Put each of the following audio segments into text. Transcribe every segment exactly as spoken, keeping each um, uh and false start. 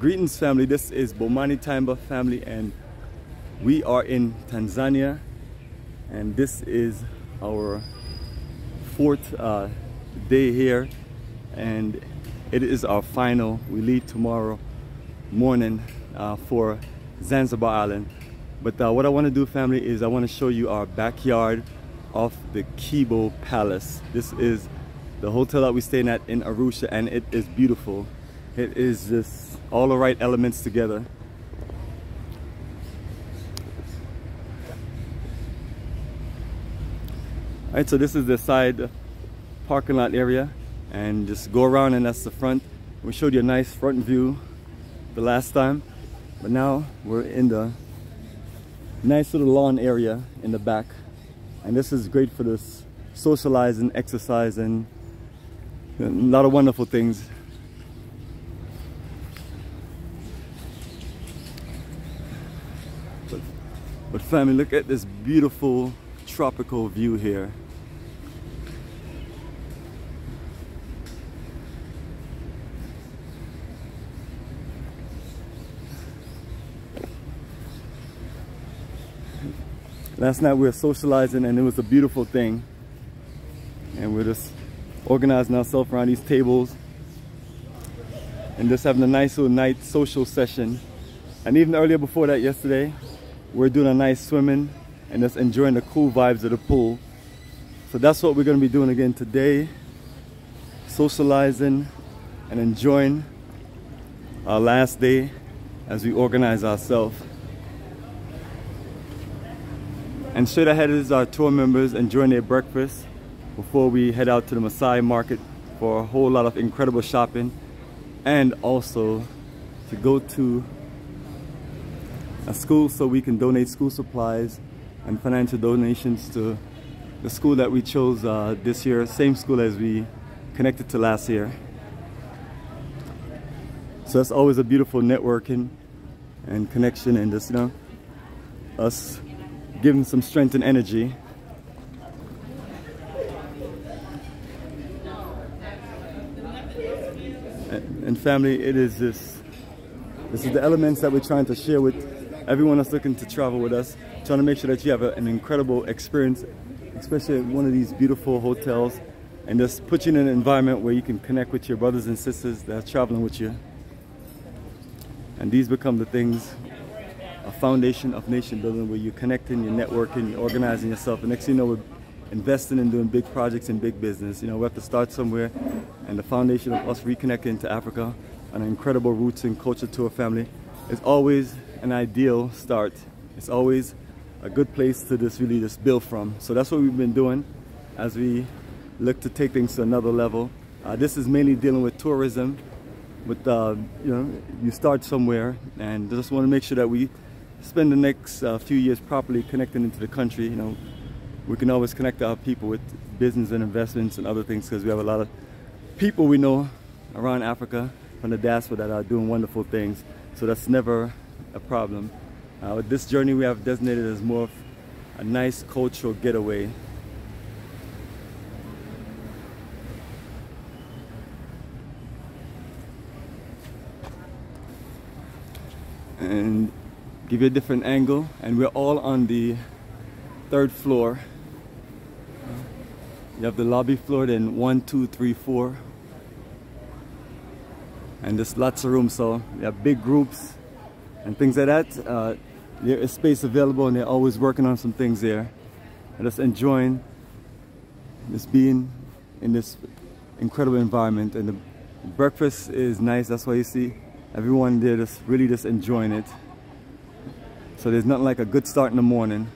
Greetings, family. This is Bomani Taimba, family, and we are in Tanzania, and this is our fourth uh, day here, and it is our final. We leave tomorrow morning uh, for Zanzibar Island. But uh, what I want to do, family, is I want to show you our backyard of the Kibo Palace. This is the hotel that we're staying at in Arusha, and it is beautiful. It is just all the right elements together. All right, so this is the side parking lot area, and just go around, and that's the front. We showed you a nice front view the last time, but now we're in the nice little lawn area in the back, and this is great for this socializing, exercising, a lot of wonderful things. But family, look at this beautiful tropical view here. Last night we were socializing, and it was a beautiful thing. And we're just organizing ourselves around these tables and just having a nice little night social session. And even earlier before that, yesterday, we're doing a nice swimming and just enjoying the cool vibes of the pool. So that's what we're going to be doing again today. Socializing and enjoying our last day as we organize ourselves. And straight ahead is our tour members enjoying their breakfast before we head out to the Maasai Market for a whole lot of incredible shopping, and also to go to a school so we can donate school supplies and financial donations to the school that we chose uh, this year, same school as we connected to last year. So that's always a beautiful networking and connection, and just, you know, us giving some strength and energy. And family, it is this, this is the elements that we're trying to share with everyone that's looking to travel with us, trying to make sure that you have a, an incredible experience, especially at one of these beautiful hotels, and just put you in an environment where you can connect with your brothers and sisters that are traveling with you. And these become the things, a foundation of nation building, where you're connecting, you're networking, you're organizing yourself. And next thing you know, we're investing and doing big projects and big business. You know, we have to start somewhere, and the foundation of us reconnecting to Africa, an incredible roots and culture tour, family, is always an ideal start. It's always a good place to just really just build from. So that's what we've been doing as we look to take things to another level. Uh, this is mainly dealing with tourism, but uh, you know, you start somewhere, and just want to make sure that we spend the next uh, few years properly connecting into the country. You know, we can always connect our people with business and investments and other things, because we have a lot of people we know around Africa from the diaspora that are doing wonderful things. So that's never a problem. Uh, with this journey, we have designated as more of a nice cultural getaway. And give you a different angle, and we're all on the third floor. You have the lobby floor, then one, two, three, four. And there's lots of room, so you have big groups and things like that. Uh, there is space available, and they're always working on some things there. And just enjoying just being in this incredible environment. And the breakfast is nice. That's why you see everyone there just really just enjoying it. So there's nothing like a good start in the morning.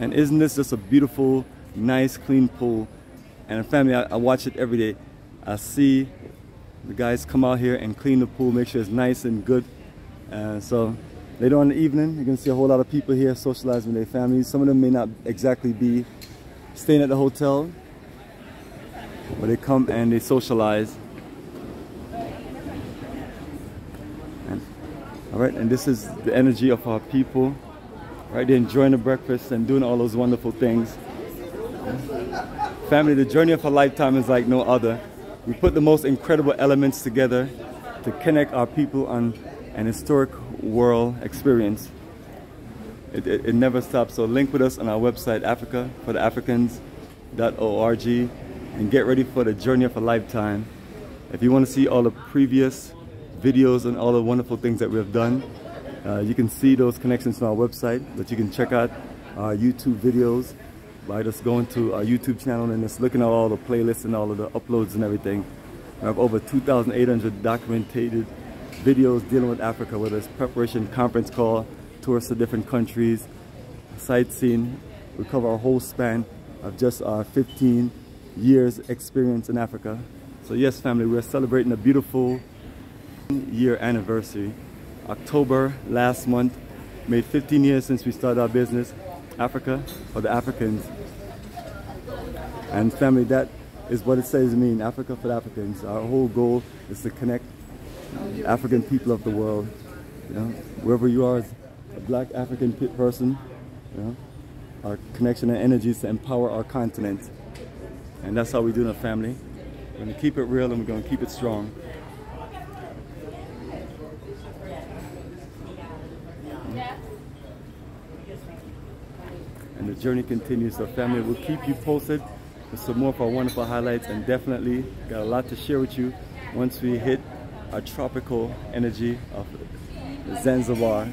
And isn't this just a beautiful, nice, clean pool? And family, I, I watch it every day. I see the guys come out here and clean the pool, make sure it's nice and good. Uh, so later on in the evening, you're gonna see a whole lot of people here socializing with their families. Some of them may not exactly be staying at the hotel, but they come and they socialize. And, all right, and this is the energy of our people. Right, they're enjoying the breakfast and doing all those wonderful things. Family, the journey of a lifetime is like no other. We put the most incredible elements together to connect our people on an historic world experience. It, it, it never stops, so link with us on our website, Africa for the Africans dot org, and get ready for the journey of a lifetime. If you want to see all the previous videos and all the wonderful things that we have done, uh, you can see those connections on our website, but you can check out our YouTube videos by just going to our YouTube channel and just looking at all the playlists and all of the uploads and everything. We have over two thousand eight hundred documented videos dealing with Africa, whether it's preparation, conference call, tours to different countries, sightseeing. We cover our whole span of just our fifteen years experience in Africa. So yes, family, we're celebrating a beautiful year anniversary. October last month made fifteen years since we started our business, Africa for the Africans. And family, that is what it says to mean, Africa for the Africans. Our whole goal is to connect African people of the world. You know, wherever you are as a black African person, you know, our connection and energy is to empower our continent. And that's how we do in a family. We're going to keep it real and we're going to keep it strong. And the journey continues. So family, will keep you posted with some more of our wonderful highlights, and definitely got a lot to share with you once we hit our tropical energy of Zanzibar.